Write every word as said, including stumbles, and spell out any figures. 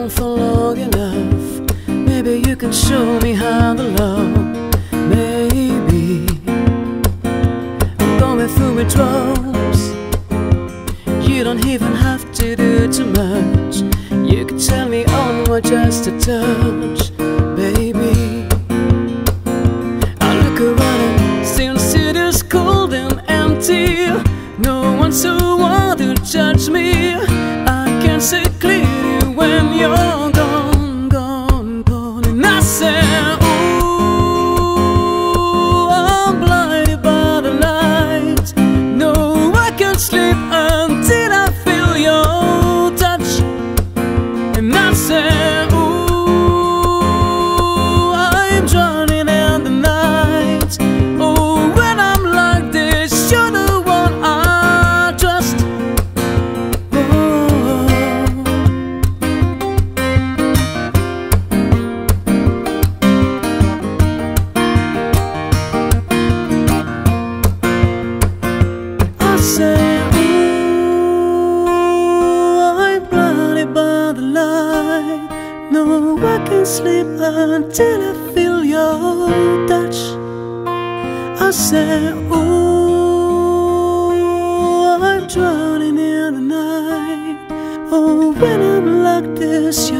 alone for long enough. Maybe you can show me how to love. Maybe I'm going through withdrawals. You don't even have to do too much. You can tell me on what just a touch, baby. I look around and since it is cold and empty, no one's so wild to judge me. I can see clearly when you're gone, gone, gone. And I say, ooh, I'm blinded by the light. No, I can't sleep until I feel your touch. And I say, ooh, I'm drowning in the night. Oh, when I'm like this, you're the sleep until I feel your touch. I say, ooh, I'm drowning in the night. Oh, when I'm like this, you're